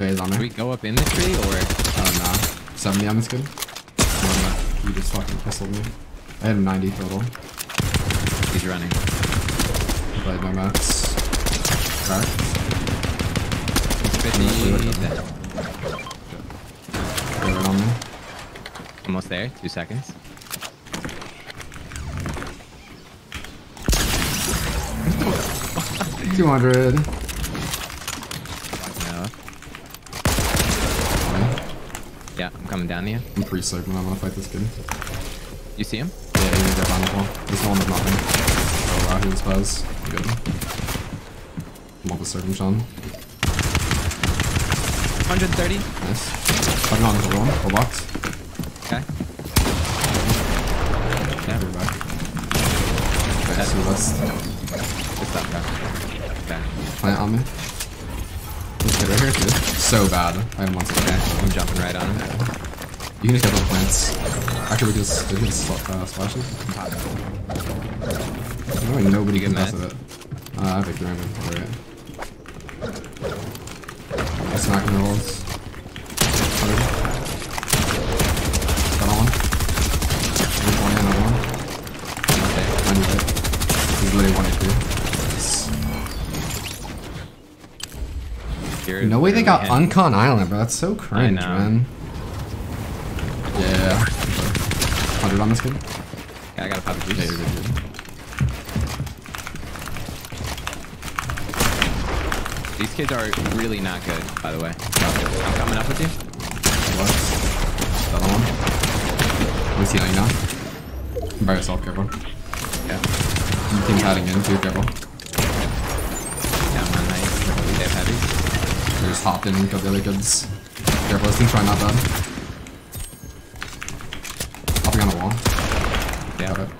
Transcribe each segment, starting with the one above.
There is on there. Do we go up in the tree or? Oh, no. 70 on this kid. You just fucking pistoled me. I had 90 total. He's running. Played my max. Crack. Almost there. 2 seconds. Oh, 200. Yeah, I'm coming down here. I'm pretty certain I'm gonna fight this kid. You see him? Yeah, he's right behind the wall. This one is not him. Oh wow, he was buzzed. Good. I'm almost certain, Sean. 130. Nice. Fucking on the one. Full box. Okay. Yeah, we're back. Okay, so let's... It's that guy. Okay. Plant on me. Right here too. So bad. I have one second. Okay. I'm jumping right on him. You can just get both plants. Actually, we can just splash it. There's really nobody getting out of it. I think you're in it. I smack him in the walls. Got on one. Another one. Okay, I need it. He's literally 1 HP. No way they got Uncon Island, bro. That's so cringe, man. Yeah. 100 on this kid. Yeah, I gotta pop a juice. Yeah, you're good, dude. These kids are really not good, by the way. I'm coming up with you. What? Another one. At least you know you're not. By yourself, careful. Yeah. You keep hiding in, too, careful. Yeah, man, nice. They have heavy. They just hopped in and got the other goods. Careful, this thing's trying not bad. Hopping on the wall. Yeah. Got it.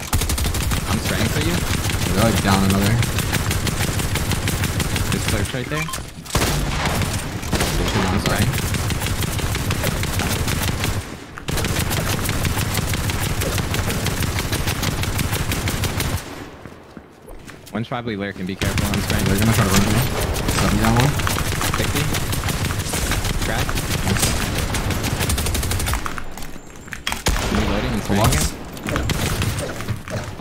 I'm spraying for you. They're like down another. There's clerks right there. I'm spraying. One's probably lurking, be careful. I'm spraying. They're gonna try to run me. 70 on one. 60. Crack. Nice. Reloading and spraying again.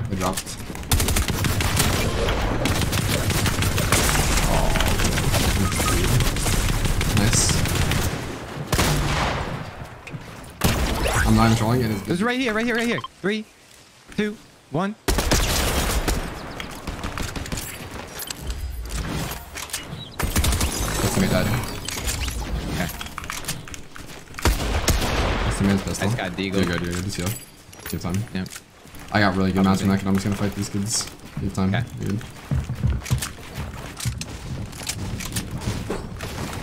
They dropped. Oh. Nice. I'm not even trolling it. It was right here, right here, right here. 3, 2, 1. Died. Okay. That's the man's pistol. I just got deagled. You're good. Just heal. You have time. Yep. I got really good match in that kid. I'm just gonna fight these kids. You have time. Okay. You're good.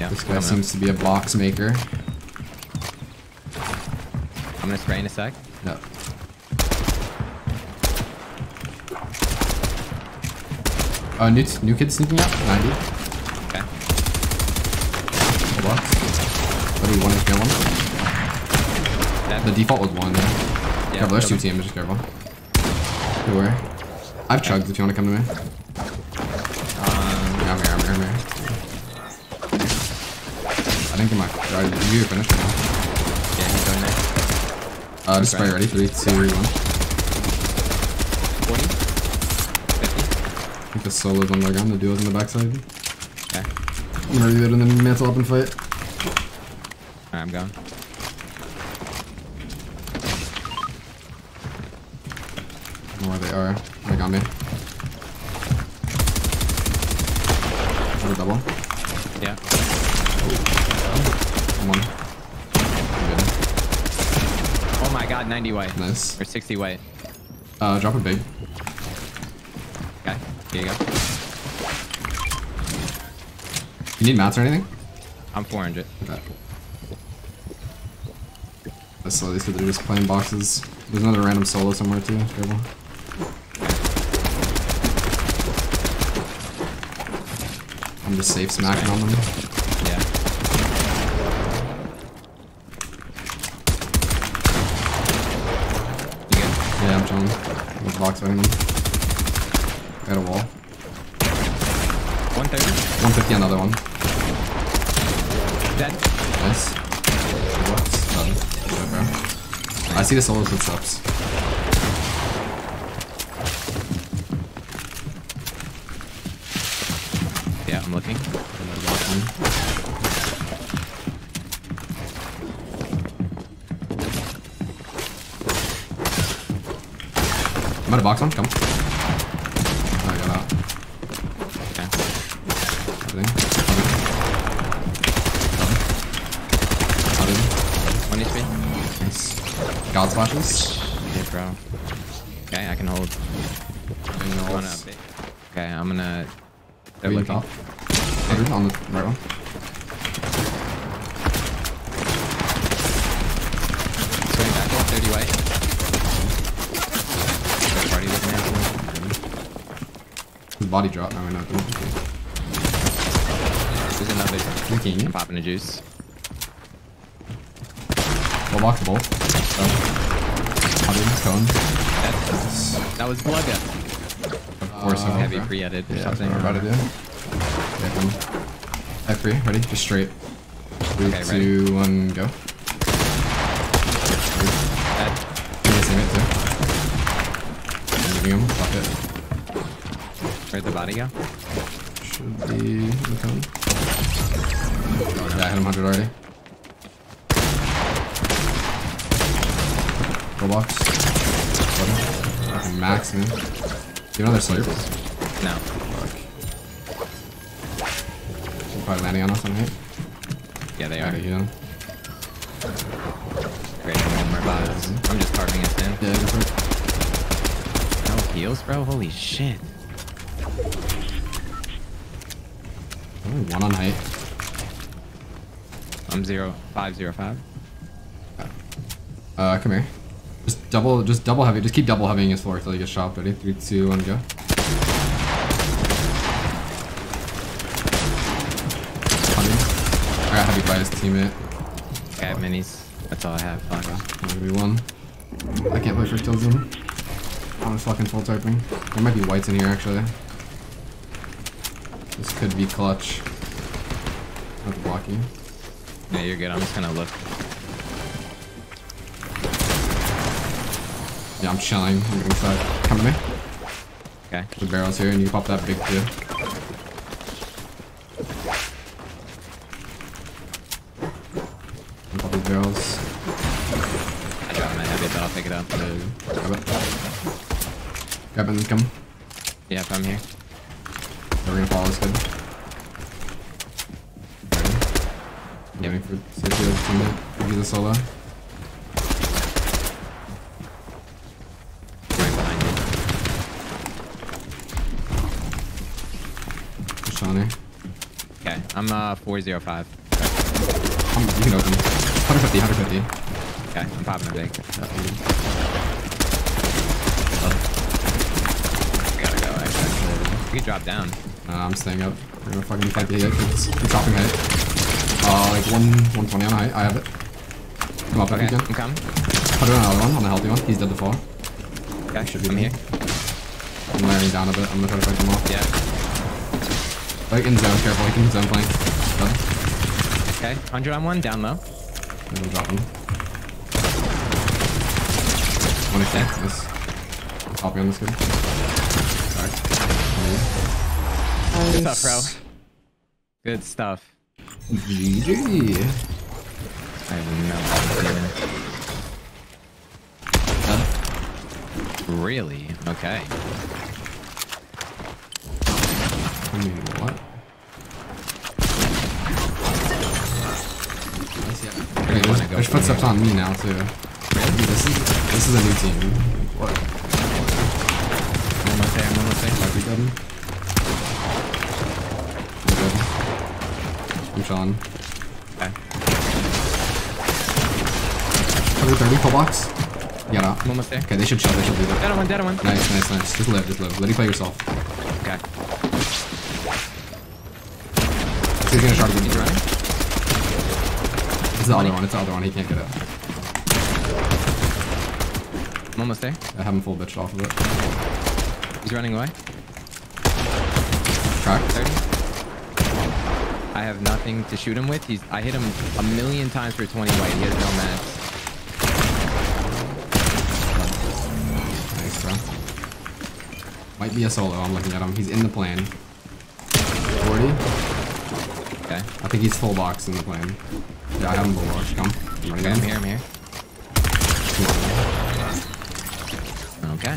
Yeah, this guy seems to be a box maker. I'm gonna spray in a sec. Yep. Oh, new kid sneaking up. 90. One is good one. The default was 1, yeah. Careful, there's 2 teams, just careful. Where? I've chugged if you want to come to me. Yeah, I'm here. I didn't get my... You finished right now. Yeah, he's going there. Just spray ready. 3, 2, 1. 40. 50. I think the solo's on the ground, the duo's on the backside. Okay. I'm gonna reload and then mantle up and fight. I'm gone. Where they are. They got me. Another double. Yeah. Come on. Oh my god, 90 white. Nice. Or 60 white. Drop it big. Okay, here you go. You need mats or anything? I'm 400. Okay. So these kids are just playing boxes. There's another random solo somewhere too. Careful. I'm just safe smacking on them. Yeah. You good? Yeah, I'm chilling. I'm box fighting them. I got a wall. 130. 150, another one. Dead. Nice. What's done? Okay. I see the solo footsteps. Yeah, I'm looking. I'm about to box one, come. Oh, I got out. Okay. Everything. God splashes? Yeah, bro. Okay, I can hold. Okay, I'm gonna. They're looking. Top. Okay. On the right one. Swing back up, 30 white. That party looking at his body drop, now we're not doing it. There's another. I'm popping the juice. I'll block the bolt. So, I didn't cone. That was blood up. Of course, I'm heavy pre-edit or something. Yeah, about to do. I free, ready? Just straight. Three, okay, two, ready. One, go. I'm leaving him. Fuck it. Where'd the body go? Should be the cone. Yeah, I hit him 100 already. Box. Fucking max, man. Do you know there's slurp? No. Fuck. Probably landing on us on hit. Yeah, they are. Heal. Great, I'm just carving it down. Yeah, go for it. No heals, bro? Holy shit. Only one on height. I'm 0.505. Come here. Just double heavy. Just keep double heavying his floor until he gets shot. Ready? 3, 2, 1, go. I got heavy by his teammate. I have minis. That's all I have. Fuck. Maybe one. I can't play for kills him. I'm just fucking full typing. There might be whites in here actually. This could be clutch. Not to block you. Yeah, you're good. I'm just gonna look. Yeah, I'm chilling. I'm inside. Come to me. Okay. The barrel's here, and you pop that big dude. I'm popping barrels. I dropped my heavy, but I'll pick it up. Grab it. Grab it and come. Yeah, if I'm here. We're gonna follow this good. Ready? Yeah. For safety. Give you the solo. Okay, I'm 405. You can open. 150. Okay, I'm popping a big. I gotta go, actually. We can drop down. I'm staying up. We're gonna fucking fight the hit. Keep dropping height. Like 120 on height. I have it. Come up, okay, if you can. I'm coming. Put it on another one, on the healthy one. He's dead to fall. Okay, should be here. I'm layering down a bit. I'm gonna try to fight them off. Yeah. Like in zone, careful, like in zone flank. Okay, 100 on one, down low. I'm gonna drop him. 26, nice. Copy on this good. Alright. Nice. Good stuff, bro. Good stuff. GG. I have no idea. Really? Okay. I mean, what? Hey, there's footsteps on me now too. This is a new team. What? I'm Sean. Okay. 130 full box. Get out. I'm almost there. Okay, they should shove. They should do that. Dead on one. Nice. Just live. Let you play yourself. Okay. He's gonna shot him. It's the other one. He can't get it. I'm almost there. I have him full bitched off of it. He's running away. Cracked. I have have nothing to shoot him with. He's, I hit him a million times for 20 white. He has no max. Nice, bro. Might be a solo. I'm looking at him. He's in the plan. 40. Okay. I think he's full box in the plan. Yeah, I have him full box. Come. Run again. I'm here. I'm here. Okay.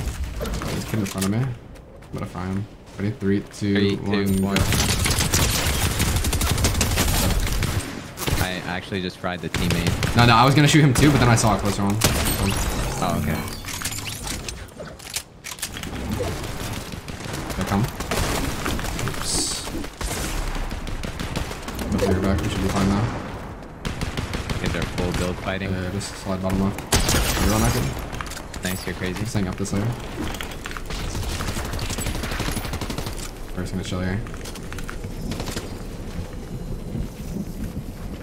This kid in front of me. I'm gonna find him. Ready? 3, 2, 1, 1. I actually just fried the teammate. No, I was gonna shoot him too, but then I saw a closer one. Oh, okay. Did I come? Oops. We're back. We should be fine now. Get their full build fighting. Just slide bottom left. You're on that good. Thanks, you're crazy. Just hang up this layer. First gonna chill here.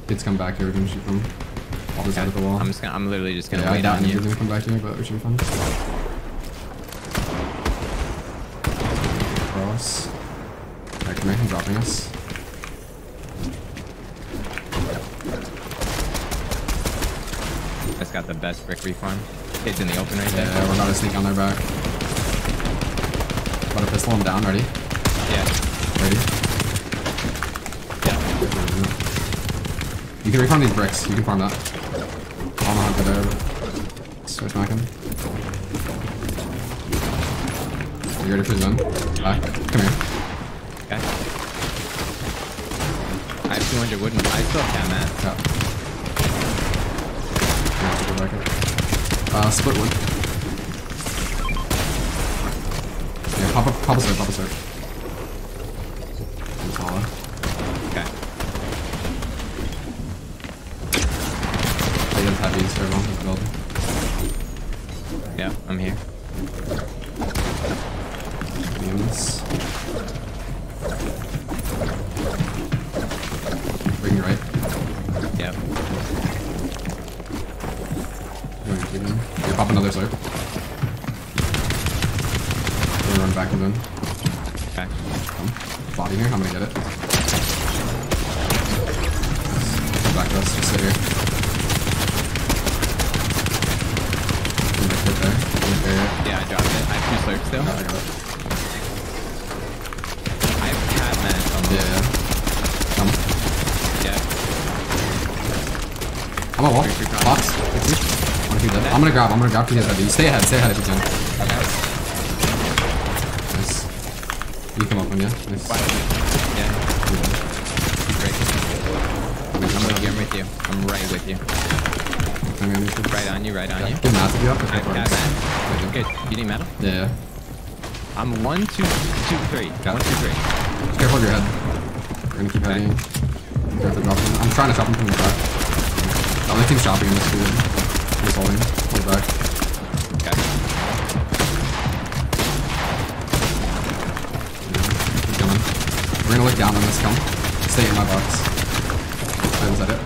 Kids come back here, we're gonna shoot them. All this side of the wall. I'm literally just gonna wait on you. Kids gonna come back here, but we should be fine. Cross. Alright, come here, he's dropping us. That's got the best brick reform. Kids in the open right there. Yeah, we're about to sneak on their back. About to pistol him down, ready? Yeah. Ready? Yeah. You can reform these bricks. You can farm that. I don't know how good I am. Switch back in. You ready for the zone? Back. Come here. Okay. I have 200 wooden. I still have that. Yeah. Split wood. Yeah, pop a sword. Yeah, I'm here. Yes. Bring you right. Yep. Pop another slurp. I'm gonna run back and then. Okay. Body here, I'm gonna get it. Back to us, just sit here. Yeah, I dropped it. I have 2 slurps still. No, I got it. I have cat mats on me. Yeah. Come. Yeah. I'm a wall. Box. I'm gonna grab 2 heads. You stay ahead if you can. Okay. Nice. You come up on you. Nice. Yeah. Great. I'm with you. I'm right with you. Right on you. Good math if you have to. Good. You need metal? Yeah. I'm 1, 2, 2, 3. Got 1, 2, 3. Just careful of your head. We're gonna keep heading. I'm trying to chop him from the back. The only thing's chopping him is food. He's holding. Hold back. Okay. He's coming. We're gonna look down on this. Come. Stay in my box. Is that it?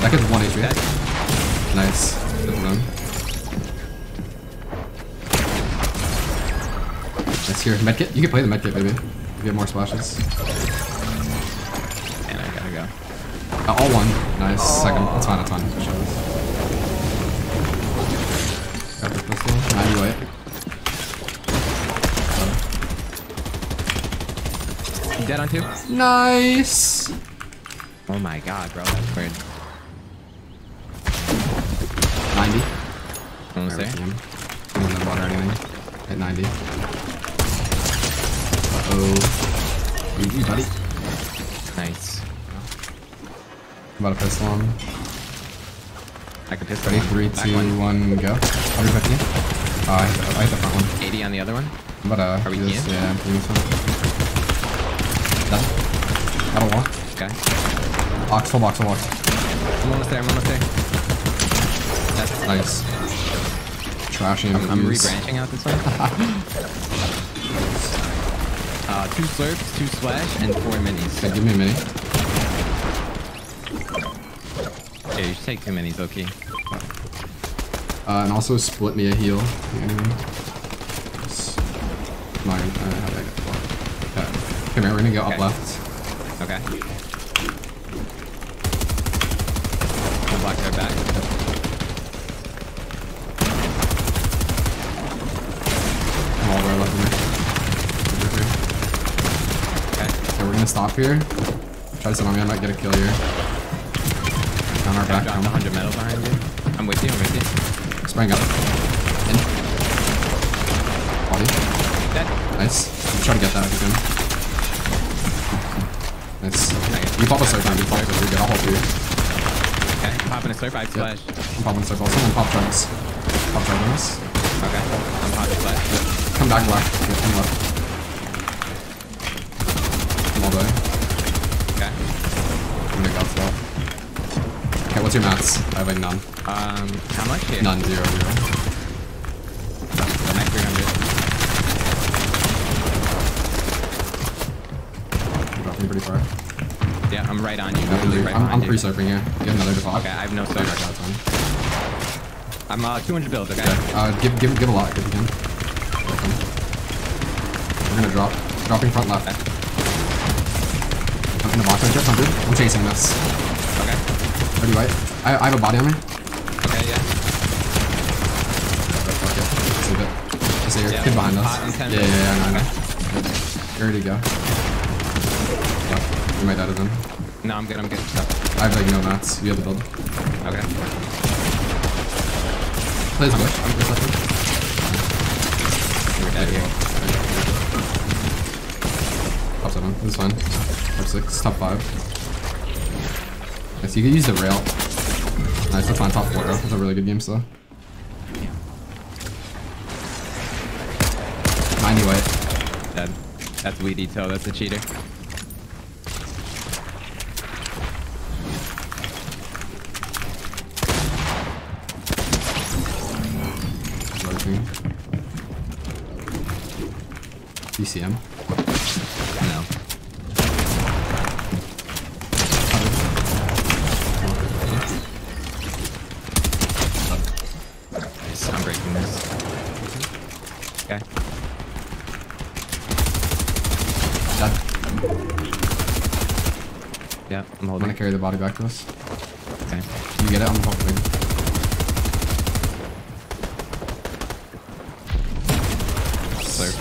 That gets 1 HP. Okay. Nice. Good run. Nice here. Medkit. You can play the medkit, baby. If you have more splashes. And I gotta go. All 1. Nice. Oh. Second. That's fine. That's fine. Got the pistol. 98. Dead on 2. Nice. Oh my god, bro. That's weird. 90. Almost there. I'm not water or anything. At 90. Uh-oh. GG, buddy. Nice. I'm about to pistol on. I can pistol on. 3, 2, 1, go. 150. I hit the front one. 80 on the other one. I'm about to do this. Yeah, I'm doing this one. Done. Got a wall. Okay. Box, full box, full box. I'm almost there. That's nice. Trashing. I'm rebranching out this way. 2 slurps, 2 splash, and 4 minis. Okay, give me a mini. Yeah, you should take 2 minis, okay. And also split me a heal. My, how did I get the come here, we're gonna go up left. Okay. I blocked their back. I'm all the way left here. Okay. So we're gonna stop here. Try to I might get a kill here. On our back. I'm 100 metal behind you. I'm with you, Sprang up. In. Body. Dead. Nice. I'm trying to get that if you can. Nice. You pop a surf on me. We're good. I'll hold you. Okay. I'm popping a surf. I flash. I'm popping a surf. Someone pop drugs. Pop drugs. Okay. I'm popping a flash. Yeah. Come back left. Yeah, come left. I'm all the way. Okay. I'm gonna go for that. Okay, what's your mats? I have like none. How much here? None, zero. I'm at 300. You dropped me pretty far. Yeah, I'm right on you. I'm pre-surfing here. You have another default. Okay, I have no surf. I'm 200 builds, okay? Yeah, give a lot if you can. We're gonna drop. Dropping front left. Okay. I'm gonna box. I'm chasing this. Okay. Pretty right. I have a body on me. Okay, yeah. That's it. Yeah, kid behind us. Yeah, I know. Ready to go. Yeah, we might out of them. No, I'm good, I have like no mats. You have the build. Okay. Plays bush. I'm just left him. We're dead here. Top 7. This is fine. Top 6. Top 5. Nice, you can use the rail. Nice, that's on top 4. That's a really good game, so. Yeah. 90 white. Dead. That's weedy toe, that's a cheater. DCM? No. Yeah, I'm holding. I'm gonna carry the body back to us. Okay. You get it? I'm holding. Slurp.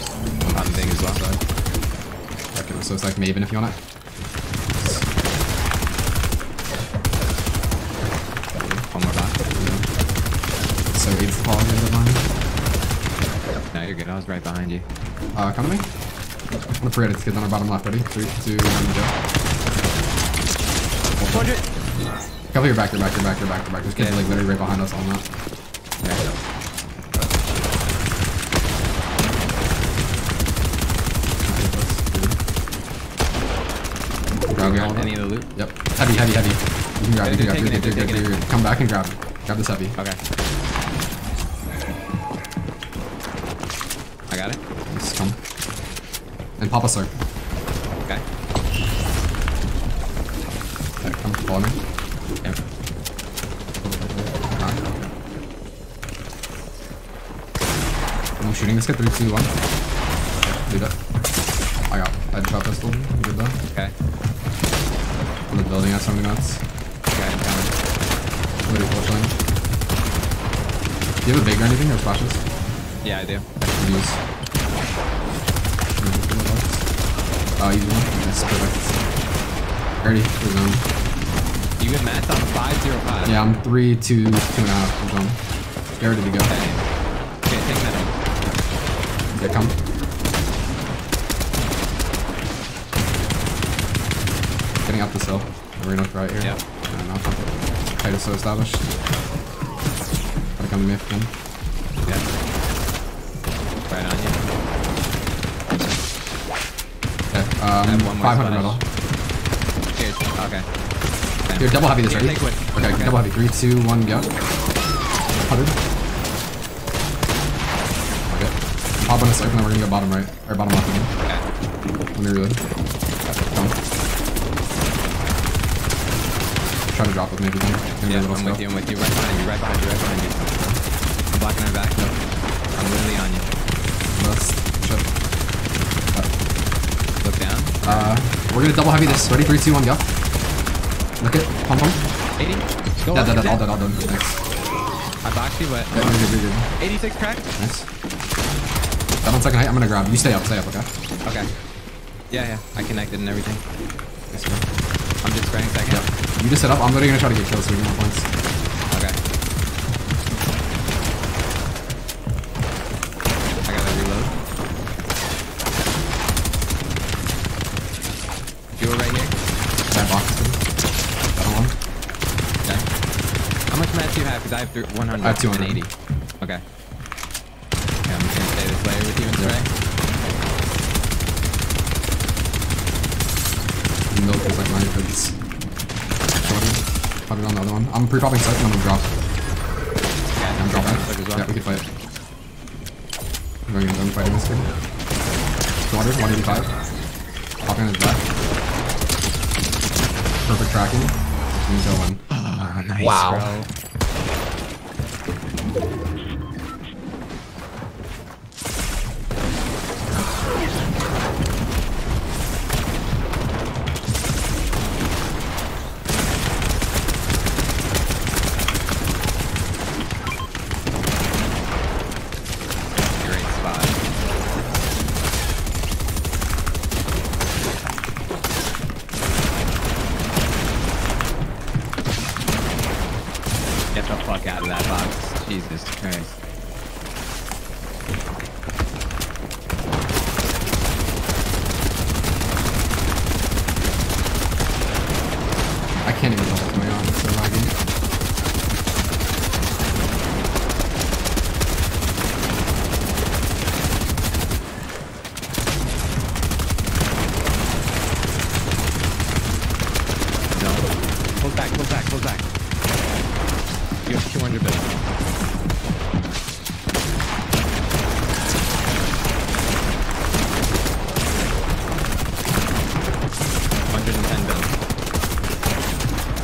I'm having things left side. Okay, so it's like Maven if you want it. One more back. Yeah. So it's the ball in the line. No, you're good. I was right behind you. Come to me. I'm gonna pre-edit this kid on our bottom left. Ready? 3, 2, 1, go. 100. Cover your back, your back. There's kids like literally right behind us on that. Yeah. Grab any of the loot? Yep. Heavy. You can grab it. You can grab it. Come back and grab it. Grab this heavy. Okay. I got it. Just come. And pop a circ. Okay. Come follow me. Yep. I'm shooting this guy 3, 2, 1. Do that. I got headshot pistol. You did that. Okay. I'm the building at something else. Okay, I'm coming. What are you pushing? Do you have a big or anything or flashes? Yeah, I do. Use. Use one. That's perfect. Already. Resume. You get mats on 5-0-5. Yeah, I'm 3, 2, 2.5. I'm done. Get ready to go. Okay, take that out. Yeah, come. Getting up the hill. We're gonna look right here. Yeah. I don't know. Tight is so established. Gotta come to me if you can. Yeah. Right on you. Okay, 500 metal. Cheers. Okay. Here, double heavy this ready? Okay, double heavy. 3, 2, 1, go. 100. Okay. Pop on this open and we're gonna go bottom right. Or bottom left again. Okay. Let me reload. Come. Try to drop with me if you can. Yeah, I'm with you, right behind you. my back, though. I'm literally on you. Look down. We're gonna double heavy this. Ready? 3, 2, 1, go. Look it. Pump, pump. 80. Go on. All done, all done. Nice. I boxed you, but... Yeah, you're good, 86 crack. Nice. That one's second height. I'm gonna grab. You stay up, okay? Okay. Yeah, yeah. I connected and everything. Nice one. I'm just spraying second. Yep. You just set up. I'm literally gonna try to get kills so we get more points. Okay. I gotta reload. Fuel right here. That box is good. That one. Okay. How much mats do you have? Because I have 100. I have 280. Okay. Yeah, I'm just gonna stay this way with you and spray. No, it's like mine, but it's probably on the other one. I'm pre-popping second, I'm gonna drop. Yeah, I'm dropping. Yeah, we can fight. I'm going to fight in this game. Water, 185. Popping on his back. Perfect tracking. And kill one. Oh, nice, wow. Get the fuck out of that box. Jesus Christ. I can't even know what's going on. It's so lagging. No. Close back, close back, close back. You have 200 bits.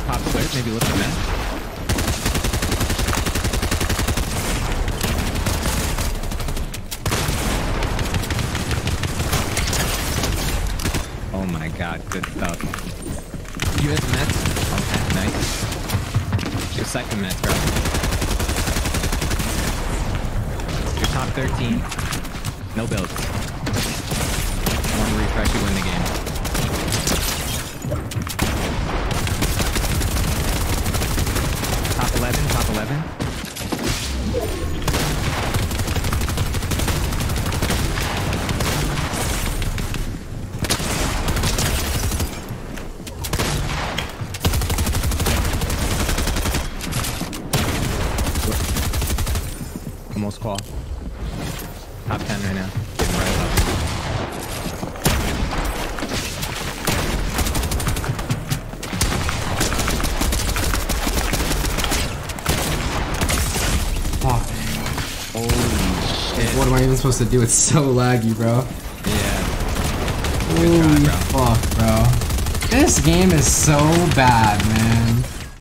Pop switch, maybe lift them in. Oh my god, good stuff. You hit the mess? Okay, nice. Your second match, bro. Your top 13. No builds. I want to refresh you win the game. Top 11, top 11. Almost call. Top 10 right now. Getting right up. Fuck. Holy shit. What am I even supposed to do? It's so laggy, bro. Yeah. Holy fuck, bro. This game is so bad, man.